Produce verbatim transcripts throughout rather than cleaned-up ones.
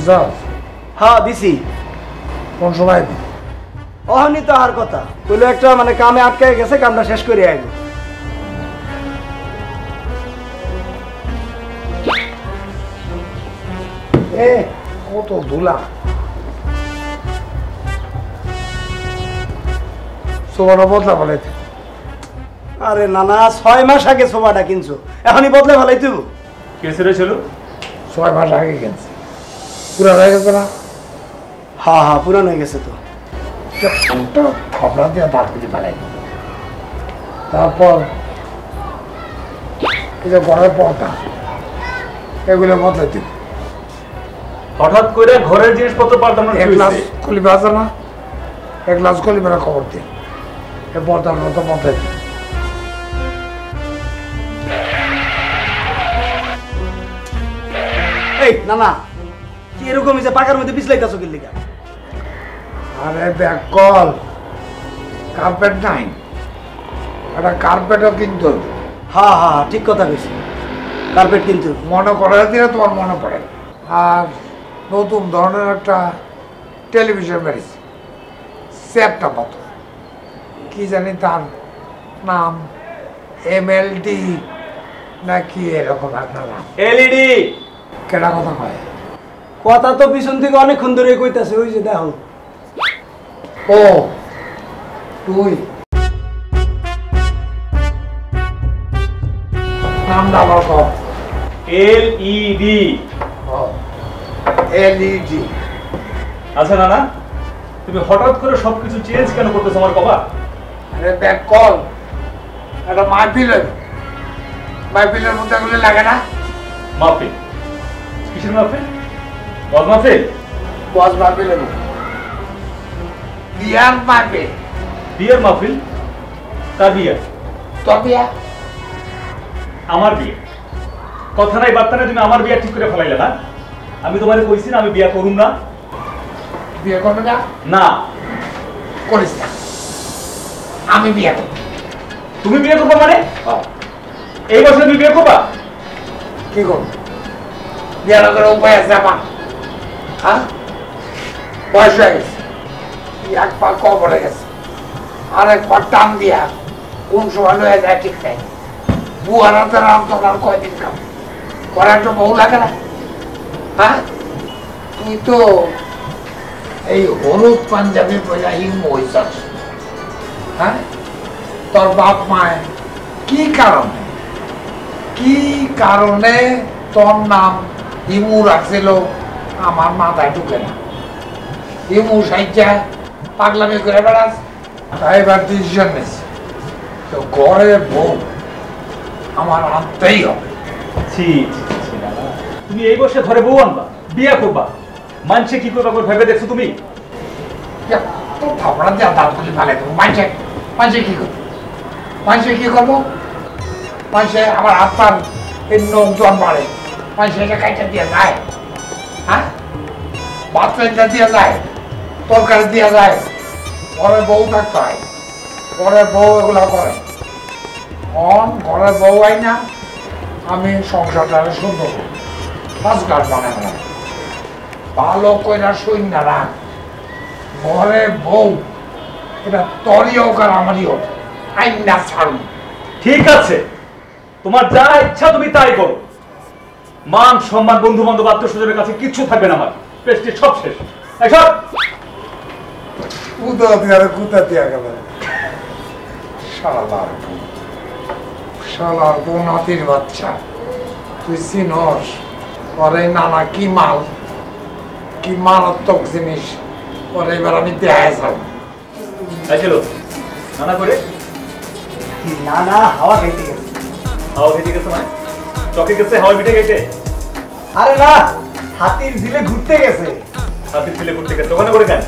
Reserve? হ্যাঁ দিছি। কোন সময়? অহনি তো আর কথা কইলো একটা মানে কামে আটকায় গেছে, কামটা শেষ করে আইলো। এ কত ধুলা, সোবাটা বদলা ফেলাইতে। আরে নানা, ছয় মাস আগে সোবাটা কিনছো, এখনই বদলা ফেলাইতে? কেসে রে ছিল ছয় মাস আগে কিনছে, পুরান হয়ে গেছে না? হ্যাঁ হ্যাঁ পুরান হয়ে গেছে তো। খবরা দিয়ে ভাত করে ফেলাই, তারপর ঘরের পর্দা এগুলো বদলাইতে। হঠাৎ করে ঘরের জিনিসপত্র পাল্টানো? এক গ্লাস খুলি বাজা না, এক গ্লাস খুলি বেলা খবর দিই বর্তমানে মতো বদলাই। এই না না, কি এরকম যে পাকার মধ্যে পিছলাইতেছো কি লিখা? আরে ব্যাক কল কার্পেট নাই, একটা কার্পেটও কিনতে হবে। হ্যাঁ হ্যাঁ ঠিক কথা কইছি, কার্পেট কিনতে হবে। মনে করার দিলে তোমার মনে পড়ে। আর নতুন ধরনের একটা টেলিভিশন বেরিয়েছে, স্যাপটা পাত কি জানি তার নাম, এম এল ডি না কি এরকম একটা নাম। এলইডি কেটা কথা কয়? কথা তো পিছন থেকে অনেকক্ষণ ধরে কইতাছে, ওই যে দেখো। ও তুই নামটা আবার কর। এলইডি। এলইডি। আচ্ছা নানা, তুমি হঠাৎ করে সবকিছু চেঞ্জ কেন করতেছ আমার বাবা? আরে দেখ কল, এটা মাহফিল, মাহফিলের মধ্যে এগুলো লাগে না। মাহফিল কিসের মাহফিল? বজ মাহফিল? বজ মাহফিল, বিয়ার মাহফিল। বিয়ার মাহফিল? তার বিয়ার? তোর বিয়া? আমার বিয়ে? কথা নাই বার্তা নাই, তুমি আমার বিয়া ঠিক করে ফেলাইলে না? আমি তোমার কইছি না আমি বিয়া করুম না? বিয়ে করবে না? না করিস না। আমি বিয়ে করব। তুমি বিয়ে করবা মানে? এই বছর তুমি বিয়ে করবা? কি করবো? বিয়ে না করে উপায় আছে আমার? হ্যাঁ বয়স হয়ে গেছে, এক পা কবরে গেছে, আর এক পা টান দিয়া কোন সময় লয়ে যায় ঠিক নাই। বুয়ারা তো রাম তোমার কয়দিন খাব, করা একটু বউ লাগে না? হ্যাঁ তুই তো এই হলুদ পাঞ্জাবি পয়সা হিম হইসাস। হ্যাঁ তোর বাপ মায় কি কারণে কি কারণে তোর নাম হিমু রাখছিল আমার মাথায় ঢুকে না। হিমু সাইজা পাগলামি করে বেড়াস। এবার ডিসিশন নিয়েছি তো ঘরে বউ আমার আনতেই হবে। তুমি এই বসে ঘরে বউ আনবা, বিয়ে করবা, মানছে কি করবা ভেবে দেখছো তুমি? তরকারি দিয়া যায়, ঘরে বউ থাকতে হয়, ঘরে বউ এগুলা করে। ঘরে বউ আই না আমি সংসারটা সুন্দর রাজঘাট বানাই না ভালো কইরা শুন না রাখ। ঘরে বউ এটা তরি হোক আর আমারই হোক, আইন না ছাড়ুন। ঠিক আছে তোমার যা ইচ্ছা তুমি তাই করো, মান সম্মান বন্ধু বান্ধব আত্মীয় স্বজনের কাছে কিচ্ছু থাকবে না আমার, পেস্টি সব শেষ। এসব উদা দিয়ে কুতা দিয়ে গেল শালা শালা বোন হাতির বাচ্চা। তুই চিনস ঘরে নানা কি মাল, কি মারাত্মক জিনিস পরে। এবার আমি দেখায় যাব নানা করে। নানা হাওয়া খেতে গেছে। হাওয়া খেতে গেছে মানে? চকে গেছে হাওয়া মিটে গেছে? আরে না, হাতির ঝিলে ঘুরতে গেছে। হাতির ঝিলে ঘুরতে গেছে ওখানে করে কেন?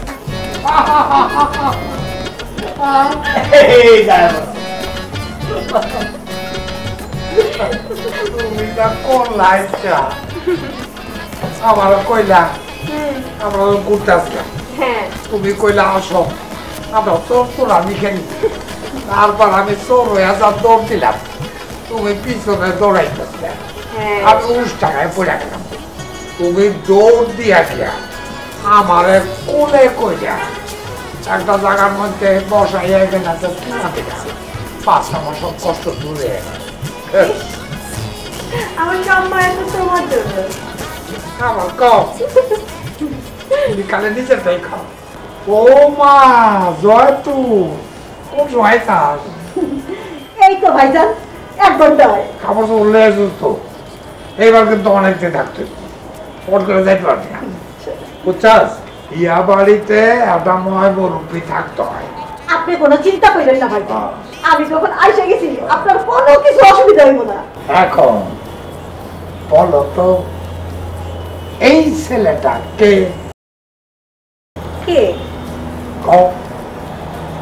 কোন লাইটটা আমার কইলা আমরা ঘুরতে আসলাম, তুমি কইলা আসো, আমরা চোর চোরামি খেলি। তারপর আমি চোর হয়ে যা দৌড় দিলাম, তুমি পিছনে দৌড়াইতেছ, আমি উনিশ টাকায় পড়ে গেলাম। তুমি দৌড় দিয়ে আসিয়া আমার কোলে কইরা একটা জায়গার মধ্যে বসাইয়া এখানে পাঁচ আমার সব কষ্ট দূরে আমার কাম্মা এত তোমার জন্য আমার কম বিকালে নিজেরটাই খাও ও মা জয় তু কোন জয় তার এই তো ভাইজান এক ঘন্টা হয় খাবার সব উল্লে তো এইবার কিন্তু অনেকদিন থাকতে ফোন করে যাইতে পারবি না বুঝছাস ইয়া বাড়িতে একটা ময় বরুপি থাকতে হয় আপনি কোনো চিন্তা করেন না ভাই আমি যখন আইসা গেছি আপনার কোনো কিছু অসুবিধা হইব না এখন বলো তো এই ছেলেটা কে কে ও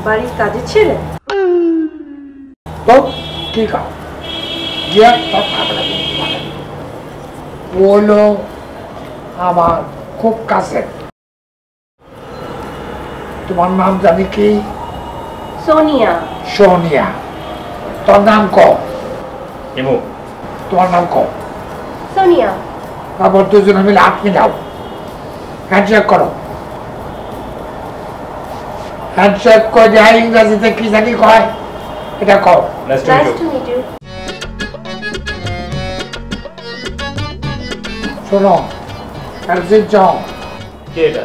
বাড়ির কাজের ছেলে তো কি কাজ ইয়া তো আপনার বলো আমার খুব কাছে তোমার নাম জানি কি সোনিয়া সোনিয়া তোর নাম ক ইমু তোমার নাম ক সোনিয়া তারপর দুজনে মিলে আটকে যাও হ্যান্ডশেক করো হ্যান্ডশেক করে যাই ইংরাজিতে কি জানি কয় এটা কও নাইস টু মিট ইউ শোনো কাজে যাও কে এটা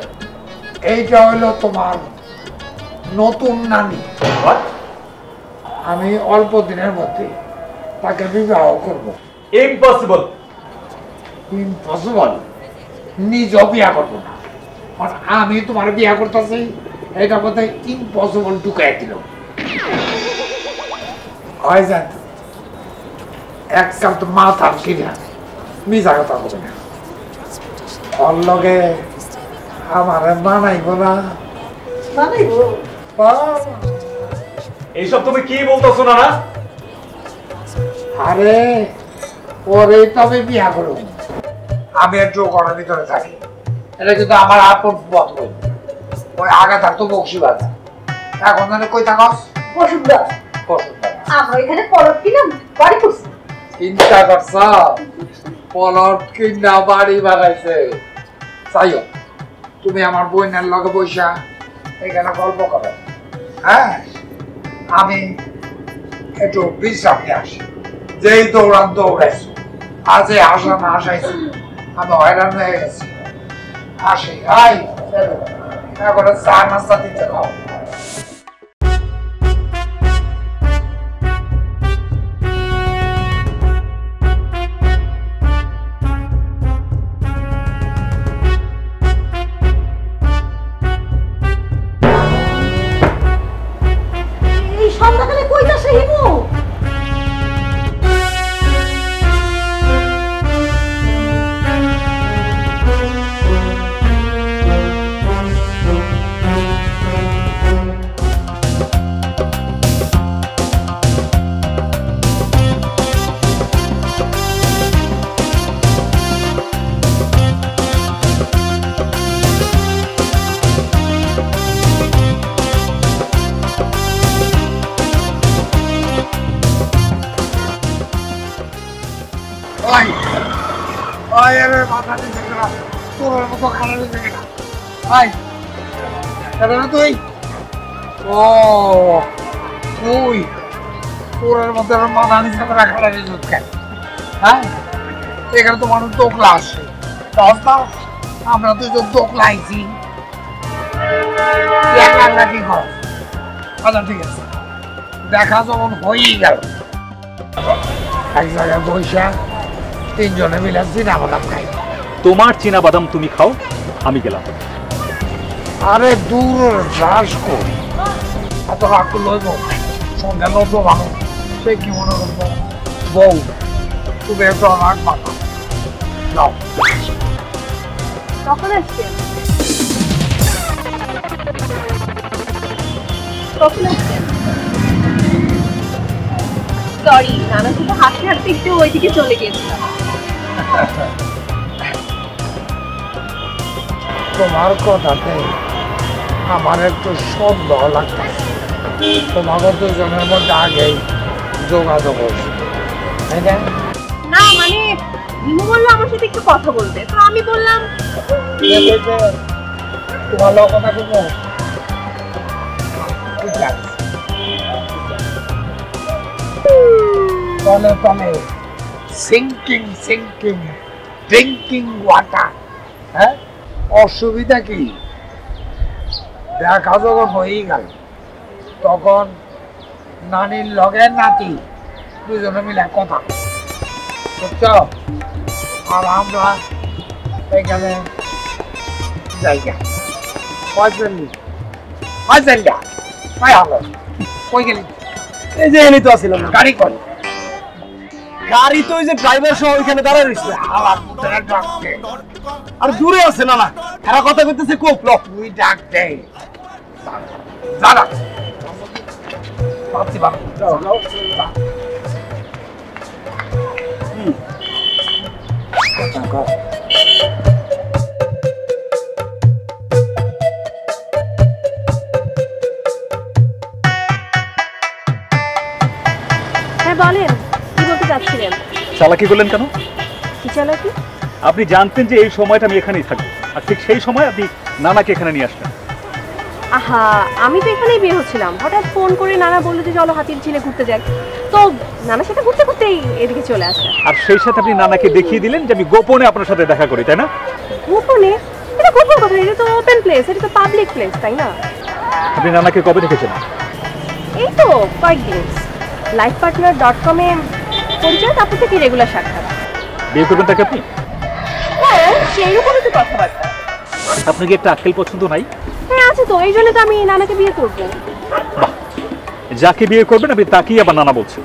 এইটা হলো তোমার নতুন নানি আমি অল্প দিনের মধ্যে তাকে বিবাহ করবো ইম্পসিবল ইম্পসিবল নিজেও বিয়া করবো না আমি তোমার বিয়া করতেছি এটা বোধহয় ইম্পসিবল ঢুকাই দিল একসাল তো মাথা কিনা মিজা কথা বলে না ওর লগে আমার মানাইব না মানাইব এইসব তুমি কি বলতেছো না আরে ওরে তবে বিয়া করো আমি একটু গড়ার ভিতরে থাকি এটা কিন্তু আমার আপন পথ ওই আগে থাকতো বক্সি বাজার এখন জানে কই থাকস বসুন্ধরা আমরা এখানে পলট কিনাম বাড়ি করছি চিন্তা করছ পলট কিনা বাড়ি বানাইছে চাইও তুমি আমার বইনের লগে বইসা এখানে গল্প করো হ্যাঁ আমি একটু বিশ্রাম নিয়ে আসি যেই দৌড়ান দৌড়াইছো আর যে আসা না আসাইছি আমি হয়রান হয়ে গেছি আসি আই এখন চা নাস্তা দিতে পাও এখানে তো মানুষ দোকলা আসে আমরা তো দোকলা আইছি আচ্ছা ঠিক আছে দেখা যখন হয়ে গেল এক জায়গায় বৈশাখ তিনজনে মিলে চিনা বাদাম খাই তোমার চিনা বাদাম তুমি খাও আমি গেলাম আরে দূর রাস করি এত রাগ লইব সঙ্গে লইব ভালো সে কি মনে করব বউ তুমি এত রাগ পাতা যাও কখন আসছে কখন আসছে সরি নানা শুধু হাঁটতে হাঁটতে একটু ওইদিকে চলে গিয়েছিলাম তোমার কথাতে আমার একটু সন্দেহ লাগতেছে তোমাকে দুজনের মধ্যে আগেই যোগাযোগ হয়েছে তাই না মানে বললো আমার সাথে একটু কথা বলতে, তো আমি বললাম ভালো কথা বলবো। সিঙ্কিং সিঙ্কিং ড্রিঙ্কিং ওয়াটার, হ্যাঁ অসুবিধা কি? দেখা যখন হয়েই গেল তখন নানির লগে নাতি দুজনে মিলে কথা বুঝছ, আর আমরা এখানে জায়গা কয়জনই কয়জনটা তাই হলো কই গেলি? এই যে এনে তো আসিল না গাড়ি কল, গাড়ি তো ওই যে ড্রাইভার সহ ওইখানে দাঁড়ায় রয়েছে। আর দূরে আছে না না এরা কথা বলতেছে, কোপ লক তুই ডাক দেয় দাঁড়া পাচ্ছি বাবা হুম। বলেন কি বলতে চাচ্ছিলেন? চালাকি করলেন কেন? কি চালাকি? আপনি জানতেন যে এই সময়টা আমি এখানেই থাকবো, আর ঠিক সেই সময় আপনি নানাকে এখানে নিয়ে আসলেন। আহা আমি তো এখানেই বের হচ্ছিলাম, হঠাৎ ফোন করে নানা বললো যে চলো হাতির ঝিলে ঘুরতে যাই, তো নানার সাথে ঘুরতে ঘুরতেই এদিকে চলে আসলাম। আর সেই সাথে আপনি নানাকে দেখিয়ে দিলেন যে আমি গোপনে আপনার সাথে দেখা করি, তাই না? গোপনে? এটা গোপন কথা, এটা তো ওপেন প্লেস, এটা তো পাবলিক প্লেস, তাই না? আপনি নানাকে কবে দেখেছেন? এই তো কয়েকদিন। লাইফপার্টনার ডট কম এ পরিচয়, তারপর থেকে রেগুলার সাক্ষাৎ। বিয়ে করবেন তাকে আপনি? হ্যাঁ সেইরকমই তো কথাবার্তা। আপনার কি একটা আক্কেল পছন্দ নাই? হ্যাঁ আছে তো, এই জন্য তো আমি নানাকে বিয়ে করবো। বাহ, যাকে বিয়ে করবেন আপনি তাকেই আবার নানা বলছেন?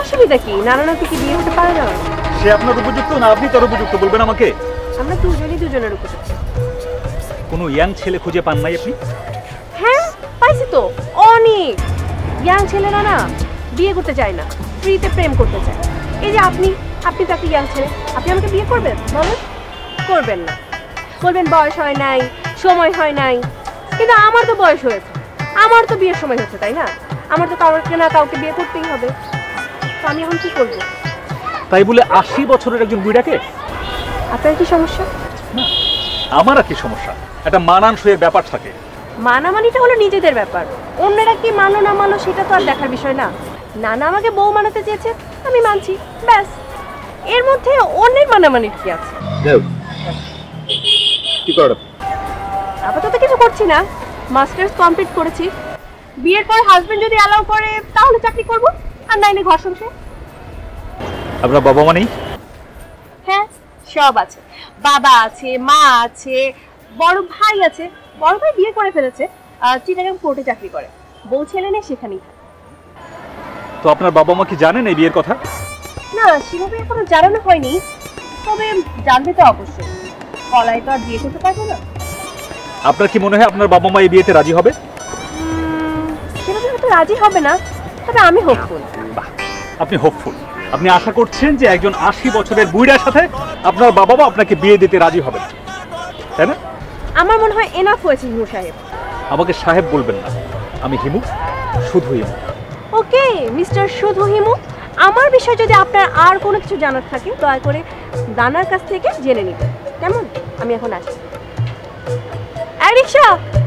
অসুবিধা কি? নানা না থেকে বিয়ে হতে পারে না? সে আপনার উপযুক্ত না আপনি তার উপযুক্ত, বলবেন আমাকে। আমরা দুজনই দুজনের উপযুক্ত। কোনো ইয়াং ছেলে খুঁজে পান নাই আপনি? হ্যাঁ পাইছি তো অনেক ইয়াং ছেলে, না না বিয়ে করতে চাই না, ফ্রিতে প্রেম করতে চাই। এই যে আপনি, আপনি তাকে ইয়াং ছেলে, আপনি আমাকে বিয়ে করবেন? বলেন করবেন না, বলবেন বয়স হয় নাই, সময় হয় নাই। কিন্তু আমার তো বয়স হয়েছে, আমার তো বিয়ের সময় হচ্ছে, তাই না? আমার তো কাউকে না কাউকে বিয়ে করতেই হবে, তো আমি এখন কি করবো? তাই বলে আশি বছরের একজন বুড়াকে? আপনার কি সমস্যা? আমার আর কি সমস্যা, একটা মানানসইয়ের ব্যাপার থাকে। মানামানিটা হলো নিজেদের ব্যাপার, অন্যরা কি মানো না মানো সেটা তো আর দেখার বিষয় না। নানা আমাকে বউ মানাতে চেয়েছে, আমি মানছি, ব্যাস। এর মধ্যে অন্যের মানামানি কি আছে? আপাতত কিছু করছি না, মাস্টার্স কমপ্লিট করেছি। বিয়ের পর হাজবেন্ড যদি অ্যালাউ করে তাহলে চাকরি করব, আর নাইনে ঘর সংসার। আপনার বাবা মানেই? হ্যাঁ সব আছে, বাবা আছে, মা আছে, বড় ভাই আছে। বড় ভাই বিয়ে করে ফেলেছে, চিটাগাং কোর্টে চাকরি করে, বউ ছেলে নেই সেখানেই। তো আপনার বাবা মা কি জানেন এই বিয়ের কথা? না সেভাবে এখনো জানানো হয়নি, তবে জানবে তো অবশ্যই। কলাই তো আর বিয়ে করতে পারবে না। আপনার কি মনে হয় আপনার বাবা মা এই বিয়েতে রাজি হবে? সেভাবে হয়তো রাজি হবে না, তবে আমি হোপফুল। আপনি হোপফুল, আপনি আশা করছেন যে একজন আশি বছরের বুড়ার সাথে আপনার বাবা মা আপনাকে বিয়ে দিতে রাজি হবে, তাই না? আমার মনে হয় এনাফ হয়েছে হিমু সাহেব। আমাকে সাহেব বলবেন না, আমি হিমু, শুধু হিমু। ওকে মিস্টার শুধু হিমু, আমার বিষয়ে যদি আপনার আর কোনো কিছু জানার থাকে দয়া করে নানার কাছ থেকে জেনে নিতে, কেমন? আমি এখন আসছি। আর রিক্সা